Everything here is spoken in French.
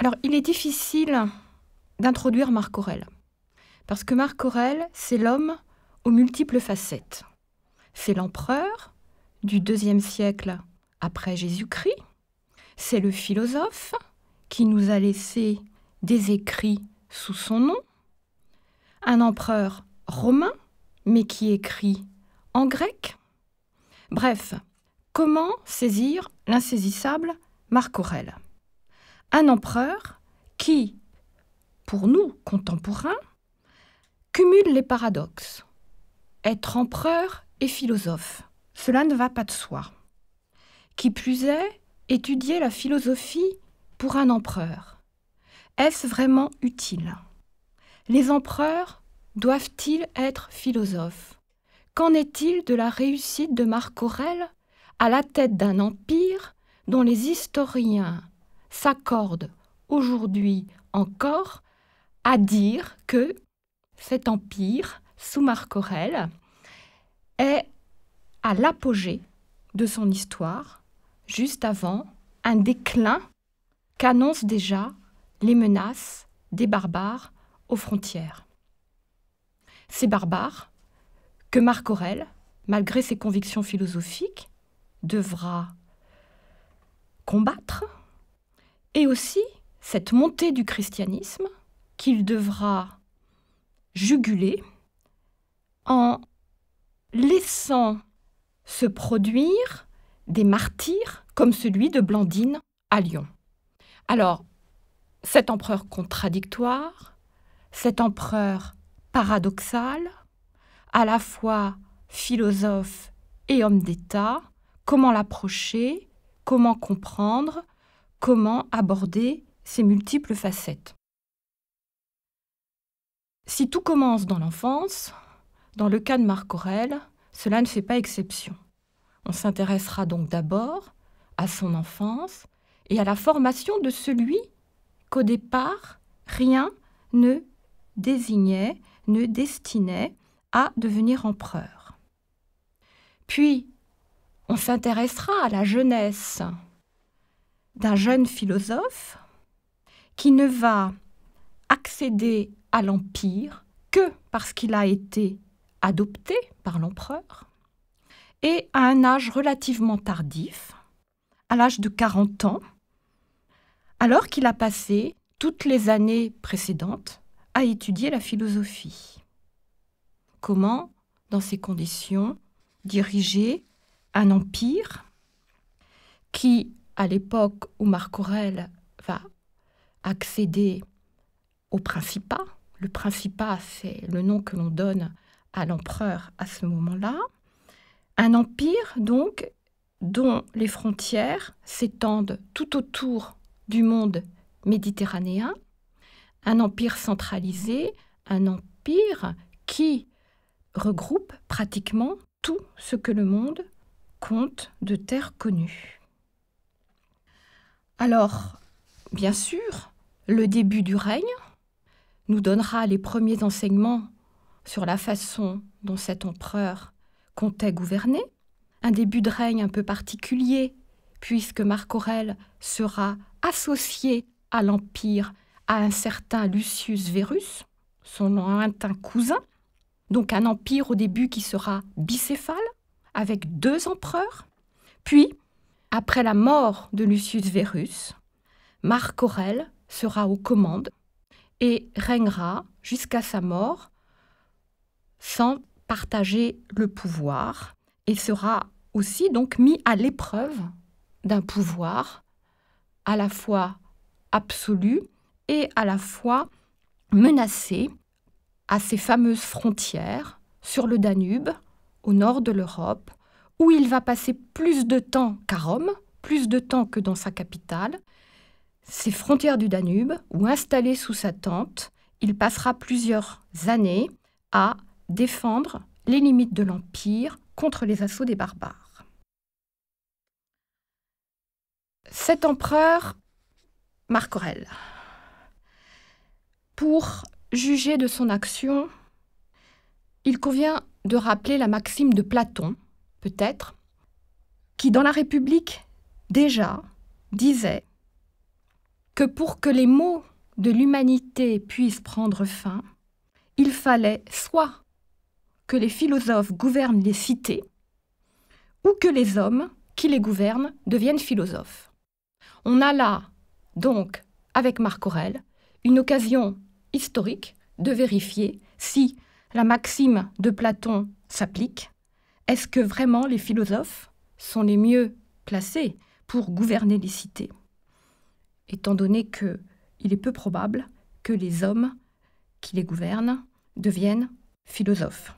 Alors, il est difficile d'introduire Marc Aurèle, parce que Marc Aurèle, c'est l'homme aux multiples facettes. C'est l'empereur du IIe siècle après Jésus-Christ, c'est le philosophe qui nous a laissé des écrits sous son nom, un empereur romain, mais qui écrit en grec. Bref, comment saisir l'insaisissable Marc Aurèle? Un empereur qui, pour nous contemporains, cumule les paradoxes. Être empereur et philosophe, cela ne va pas de soi. Qui plus est, étudier la philosophie pour un empereur. Est-ce vraiment utile? Les empereurs doivent-ils être philosophes? Qu'en est-il de la réussite de Marc Aurèle à la tête d'un empire dont les historiens s'accordent aujourd'hui encore à dire que cet empire, sous Marc Aurèle, est à l'apogée de son histoire, juste avant un déclin qu'annoncent déjà les menaces des barbares aux frontières. Ces barbares que Marc Aurèle, malgré ses convictions philosophiques, devra combattre, et aussi cette montée du christianisme qu'il devra juguler en laissant se produire des martyrs comme celui de Blandine à Lyon. Alors, cet empereur contradictoire, cet empereur paradoxal, à la fois philosophe et homme d'État, comment l'approcher, comment comprendre, comment aborder ses multiples facettes? Si tout commence dans l'enfance, dans le cas de Marc Aurèle, cela ne fait pas exception. On s'intéressera donc d'abord à son enfance et à la formation de celui qu'au départ, rien ne désignait, ne destinait à devenir empereur. Puis, on s'intéressera à la jeunesse d'un jeune philosophe qui ne va accéder à l'empire que parce qu'il a été adopté par l'empereur et à un âge relativement tardif, à l'âge de 40 ans, alors qu'il a passé toutes les années précédentes à étudier la philosophie. Comment, dans ces conditions, diriger un empire qui, à l'époque où Marc Aurèle va accéder au Principat, le Principat c'est le nom que l'on donne à l'empereur à ce moment-là, un empire donc dont les frontières s'étendent tout autour du monde méditerranéen, un empire centralisé, un empire qui regroupe pratiquement tout ce que le monde compte de terre connue. Alors, bien sûr, le début du règne nous donnera les premiers enseignements sur la façon dont cet empereur comptait gouverner. Un début de règne un peu particulier, puisque Marc Aurèle sera associé à l'empire à un certain Lucius Verus, son lointain cousin. Donc un empire au début qui sera bicéphale, avec deux empereurs. Puis, après la mort de Lucius Verus, Marc Aurèle sera aux commandes et règnera jusqu'à sa mort sans partager le pouvoir et sera aussi donc mis à l'épreuve d'un pouvoir à la fois absolu et à la fois menacé à ces fameuses frontières sur le Danube, au nord de l'Europe, où il va passer plus de temps qu'à Rome, plus de temps que dans sa capitale. Ces frontières du Danube, où installé sous sa tente, il passera plusieurs années à défendre les limites de l'Empire contre les assauts des barbares. Cet empereur, Marc Aurèle, pour juger de son action, il convient de rappeler la maxime de Platon, peut-être, qui dans la République déjà disait que pour que les maux de l'humanité puissent prendre fin, il fallait soit que les philosophes gouvernent les cités, ou que les hommes qui les gouvernent deviennent philosophes. On a là, donc, avec Marc Aurèle, une occasion historique de vérifier si la maxime de Platon s'applique. Est-ce que vraiment les philosophes sont les mieux placés pour gouverner les cités, étant donné qu'il est peu probable que les hommes qui les gouvernent deviennent philosophes?